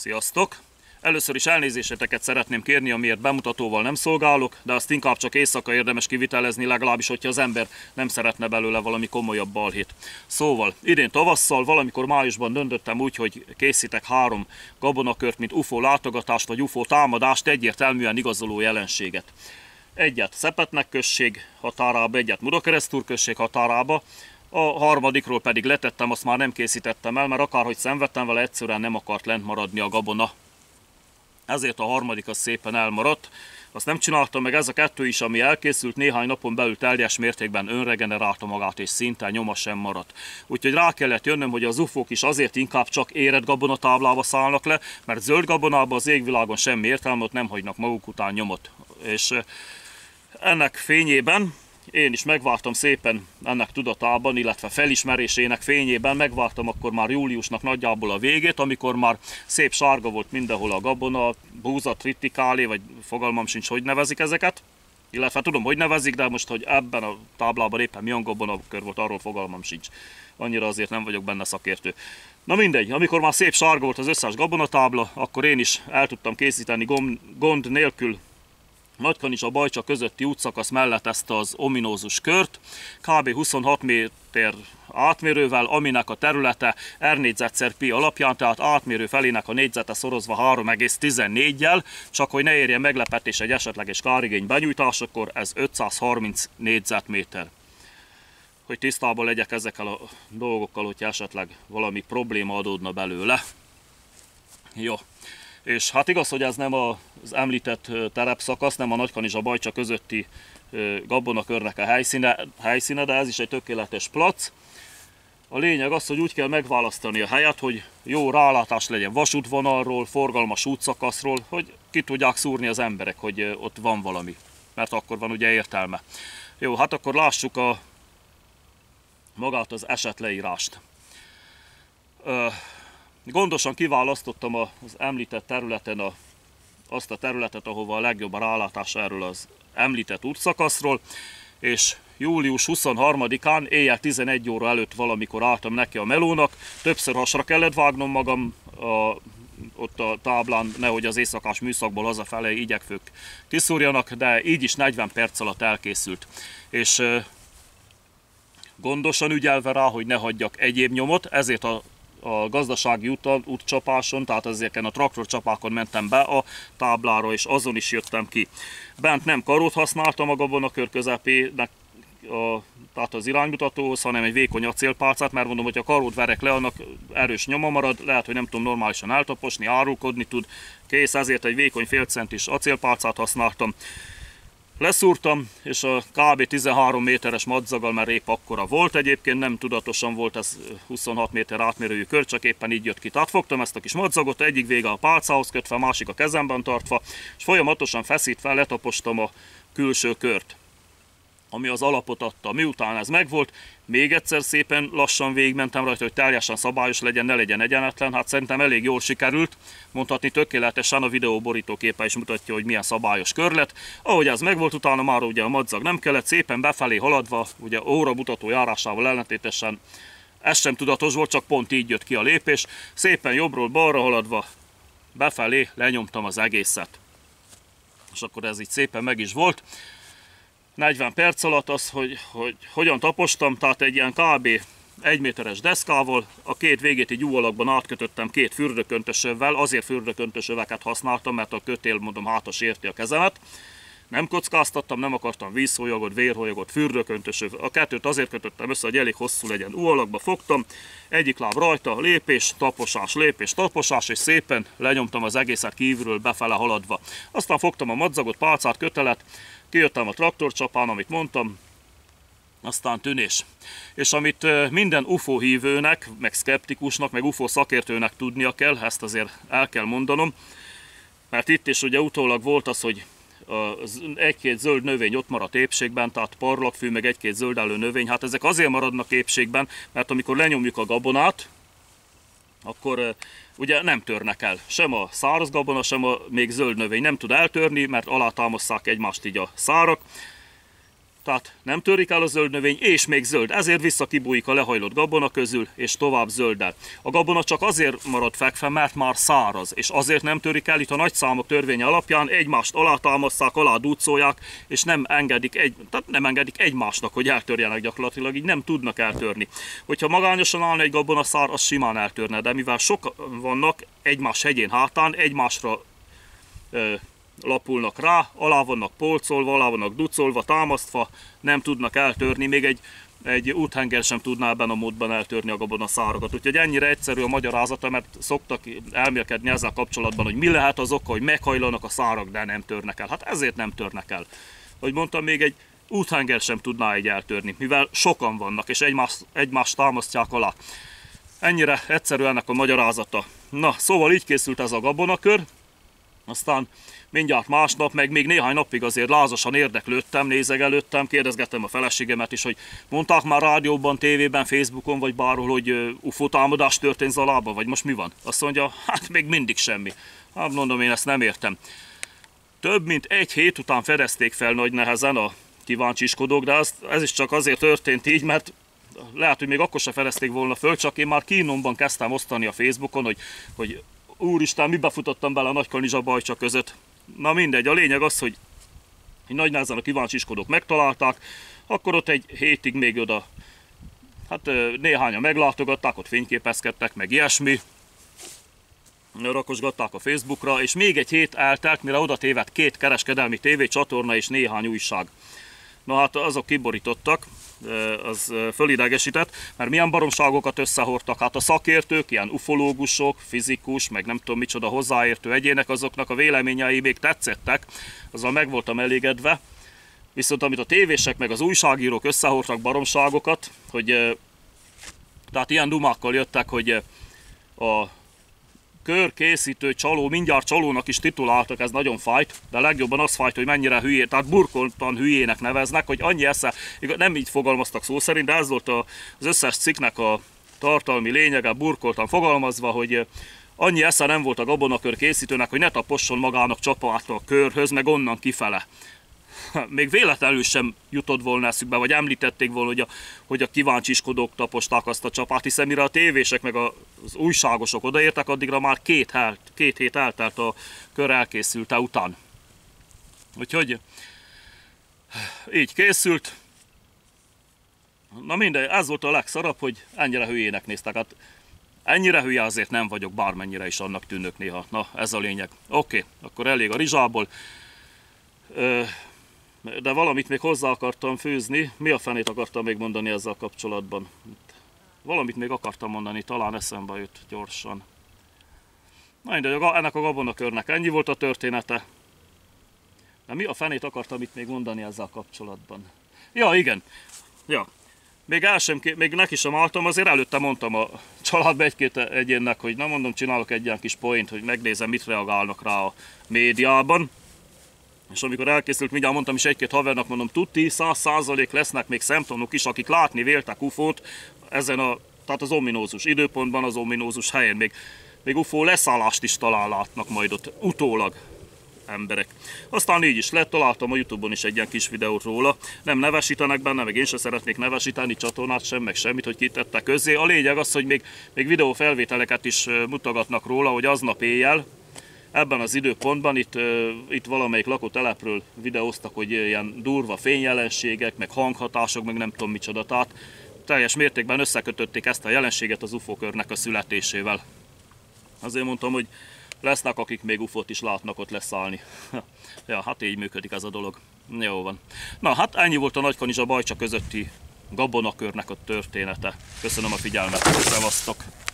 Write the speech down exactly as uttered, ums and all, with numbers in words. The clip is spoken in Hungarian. Sziasztok! Először is elnézéseteket szeretném kérni, amiért bemutatóval nem szolgálok, de azt inkább csak éjszaka érdemes kivitelezni, legalábbis, hogyha az ember nem szeretne belőle valami komolyabb balhét. Szóval, idén tavasszal, valamikor májusban döntöttem úgy, hogy készítek három gabonakört, mint u f o látogatást vagy u f o támadást, egyértelműen igazoló jelenséget. Egyet Szepetnek község határába, egyet Mudakeresztúr község határába, a harmadikról pedig letettem, azt már nem készítettem el, mert akárhogy szenvedtem vele, egyszerűen nem akart lent maradni a gabona. Ezért a harmadik az szépen elmaradt. Azt nem csináltam meg, ez a kettő is, ami elkészült, néhány napon belül teljes mértékben önregenerálta magát, és szinte nyoma sem maradt. Úgyhogy rá kellett jönnöm, hogy az u f o-k is azért inkább csak érett gabonatáblába szállnak le, mert zöld gabonába az égvilágon semmi értelme, ott nem hagynak maguk után nyomot. És ennek fényében én is megvártam szépen ennek tudatában, illetve felismerésének fényében, megvártam akkor már júliusnak nagyjából a végét, amikor már szép sárga volt mindenhol a gabona, búza, tritikálé, vagy fogalmam sincs, hogy nevezik ezeket. Illetve tudom, hogy nevezik, de most, hogy ebben a táblában éppen milyen gabonakör volt, arról fogalmam sincs. Annyira azért nem vagyok benne szakértő. Na mindegy, amikor már szép sárga volt az összes gabonatábla, akkor én is el tudtam készíteni gond nélkül Nagykanizsa Bajcsa közötti útszakasz mellett ezt az ominózus kört, kb. huszonhat méter átmérővel, aminek a területe R négyzetszer pi alapján, tehát átmérő felének a négyzete szorozva három egész tizennégyel, csak hogy ne érje meglepetés egy esetleges kárigény benyújtásakor, ez ötszázharminc négyzetméter. Hogy tisztában legyek ezekkel a dolgokkal, hogyha esetleg valami probléma adódna belőle. Jó. És hát igaz, hogy ez nem az említett terepszakasz, nem a Nagykanizsa-Bajcsa közötti gabonakörnek a helyszíne, helyszíne, de ez is egy tökéletes plac. A lényeg az, hogy úgy kell megválasztani a helyet, hogy jó rálátás legyen vasútvonalról, forgalmas útszakaszról, hogy ki tudják szúrni az emberek, hogy ott van valami, mert akkor van ugye értelme. Jó, hát akkor lássuk a, magát az esetleírást. Ö, Gondosan kiválasztottam az említett területen a, azt a területet, ahova a legjobb a rálátás erről az említett útszakaszról, és július huszonharmadikán éjjel tizenegy óra előtt valamikor álltam neki a melónak, többször hasra kellett vágnom magam a, ott a táblán, nehogy az éjszakás műszakból hazafelé igyekfők kiszúrjanak, de így is negyven perc alatt elkészült. És gondosan ügyelve rá, hogy ne hagyjak egyéb nyomot, ezért a a gazdasági úton, útcsapáson, tehát ezeken a traktorcsapákon mentem be a táblára, és azon is jöttem ki. Bent nem karót használtam a gabonakör közepének, a, tehát az iránymutatóhoz, hanem egy vékony acélpálcát, mert mondom, hogy a karót verek le, annak erős nyoma marad, lehet, hogy nem tudom normálisan eltaposni, árulkodni tud, kész, ezért egy vékony félcentis acélpálcát használtam. Leszúrtam, és a kb. tizenhárom méteres madzaggal, mert épp akkora volt egyébként, nem tudatosan volt ez huszonhat méter átmérőjű kör, csak éppen így jött ki. Tehát fogtam ezt a kis madzagot, egyik vége a pálcához kötve, másik a kezemben tartva, és folyamatosan feszítve letapostam a külső kört, ami az alapot adta. Miután ez megvolt, még egyszer szépen lassan végigmentem rajta, hogy teljesen szabályos legyen, ne legyen egyenetlen. Hát szerintem elég jól sikerült, mondhatni tökéletesen, a videó borítóképe is mutatja, hogy milyen szabályos kör lett. Ahogy ez megvolt, utána már ugye a madzag nem kellett, szépen befelé haladva, ugye óramutató járásával ellentétesen, ez sem tudatos volt, csak pont így jött ki a lépés. Szépen jobbról balra haladva befelé lenyomtam az egészet. És akkor ez így szépen meg is volt. negyven perc alatt az, hogy, hogy hogyan tapostam, tehát egy ilyen kb. egy méteres deszkával, a két végét egy U alakban átkötöttem két fürdőköntösövvel, azért fürdőköntösöveket használtam, mert a kötél, mondom, hátra sérti a kezemet. Nem kockáztattam, nem akartam vízholyagot, vérholyagot, fürdőköntösöv. A kettőt azért kötöttem össze, hogy elég hosszú legyen. U alakba fogtam, egyik láb rajta, lépés, taposás, lépés, taposás, és szépen lenyomtam az egészet kívülről befele haladva. Aztán fogtam a madzagot, pálcát, kötelet, kijöttem a traktorcsapán, amit mondtam, aztán tűnés. És amit minden u f o hívőnek, meg szkeptikusnak, meg u f o szakértőnek tudnia kell, ezt azért el kell mondanom, mert itt is ugye utólag volt az, hogy egy-két zöld növény ott maradt épségben, tehát parlagfű, meg egy-két zöldelő növény, hát ezek azért maradnak épségben, mert amikor lenyomjuk a gabonát, akkor ugye nem törnek el. Sem a száraz gabona, sem a még zöld növény nem tud eltörni, mert alátámasztják egymást így a szárak. Tehát nem törik el a zöld növény, és még zöld, ezért visszakibújik a lehajlott gabona közül, és tovább zöldel. A gabona csak azért marad fekve, mert már száraz, és azért nem törik el, itt a nagyszámok törvény alapján egymást alátámasztják, aládúcolják, és nem engedik, egy, tehát nem engedik egymásnak, hogy eltörjenek gyakorlatilag, így nem tudnak eltörni. Hogyha magányosan állna egy gabonaszár, az simán eltörne, de mivel sokan vannak egymás hegyén hátán, egymásra ö, lapulnak rá, alá vannak polcolva, alá vannak ducolva, támasztva, nem tudnak eltörni, még egy, egy úthenger sem tudná ebben a módban eltörni a gabonaszárakat. Úgyhogy ennyire egyszerű a magyarázata, mert szoktak elmélkedni ezzel kapcsolatban, hogy mi lehet az oka, hogy meghajlanak a szárak, de nem törnek el. Hát ezért nem törnek el. Ahogy mondtam, még egy úthenger sem tudná így eltörni, mivel sokan vannak, és egymást, egymást támasztják alá. Ennyire egyszerű ennek a magyarázata. Na, szóval így készült ez a gabonakör. Aztán mindjárt másnap, meg még néhány napig azért lázasan érdeklődtem, nézegelődtem, kérdezgettem a feleségemet is, hogy mondták már rádióban, tévében, Facebookon, vagy bárhol, hogy u f o támadás történt Zalában, vagy most mi van? Azt mondja, hát még mindig semmi. Hát mondom, én ezt nem értem. Több mint egy hét után fedezték fel nagy nehezen a kíváncsiskodók, de ez, ez is csak azért történt így, mert lehet, hogy még akkor se fedezték volna föl, csak én már kínomban kezdtem osztani a Facebookon, hogy, hogy úristen, mi befutottam bele a Nagykanizsa Bajcsa között. Na mindegy, a lényeg az, hogy nagy nehezen a kíváncsiskodók megtalálták, akkor ott egy hétig még oda, hát néhányan meglátogatták, ott fényképezkedtek, meg ilyesmi, rakosgatták a Facebookra, és még egy hét eltelt, mire oda tévedt két kereskedelmi tévécsatorna és néhány újság. Na hát azok kiborítottak, az fölidegesített, mert milyen baromságokat összehordtak. Hát a szakértők, ilyen ufológusok, fizikus, meg nem tudom micsoda hozzáértő egyének, azoknak a véleményei még tetszettek, azzal meg voltam elégedve. Viszont amit a tévések meg az újságírók összehordtak baromságokat, hogy tehát ilyen dumákkal jöttek, hogy a körkészítő csaló, mindjárt csalónak is tituláltak, ez nagyon fájt, de legjobban az fájt, hogy mennyire hülyé, tehát burkoltan hülyének neveznek, hogy annyi esze, nem így fogalmaztak szó szerint, de ez volt az összes cikknek a tartalmi lényege, burkoltan fogalmazva, hogy annyi esze nem volt a gabonakör készítőnek, hogy ne taposson magának csapától a körhöz, meg onnan kifele. Még véletlenül sem jutott volna eszükbe, vagy említették volna, hogy a, hogy a kíváncsiskodók taposták azt a csapát, hiszen mire a tévések meg az újságosok odaértek, addigra már két, hel, két hét eltelt a kör elkészülte után. Úgyhogy így készült. Na mindegy, ez volt a legszarabb, hogy ennyire hülyének néztek. Hát ennyire hülye azért nem vagyok, bármennyire is annak tűnök néha. Na, ez a lényeg. Oké, akkor elég a rizsából. Ö, De valamit még hozzá akartam főzni. Mi a fenét akartam még mondani ezzel kapcsolatban? Valamit még akartam mondani, talán eszembe jut gyorsan. Na mindegy, ennek a gabonakörnek ennyi volt a története. De mi a fenét akartam itt még mondani ezzel kapcsolatban? Ja, igen. Ja. Még, el sem, még neki sem álltam, azért előtte mondtam a családba egy-két egyénnek, hogy na mondom, csinálok egy ilyen kis poént, hogy megnézem, mit reagálnak rá a médiában. És amikor elkészült, mindjárt mondtam is egy-két havernak, mondom, tuti, száz százalék lesznek még szemtanúk is, akik látni véltek u f o-t ezen a, tehát az ominózus időpontban, az ominózus helyen. Még, még u f o leszállást is talán látnak majd ott utólag emberek. Aztán így is lett, találtam a YouTube-on is egy ilyen kis videót róla. Nem nevesítenek benne, meg én sem szeretnék nevesíteni csatornát sem, meg semmit, hogy kitette közzé. A lényeg az, hogy még, még videófelvételeket is mutogatnak róla, hogy aznap éjjel, ebben az időpontban itt, itt valamelyik lakótelepről videóztak, hogy ilyen durva fényjelenségek, meg hanghatások, meg nem tudom micsoda. Tehát teljes mértékben összekötötték ezt a jelenséget az u f o-körnek a születésével. Azért mondtam, hogy lesznek, akik még u f o-t is látnak ott leszállni. Ja, hát így működik ez a dolog. Jó van. Na, hát ennyi volt a Nagykanizsa Bajcsa közötti gabonakörnek a története. Köszönöm a figyelmet, szevasztok!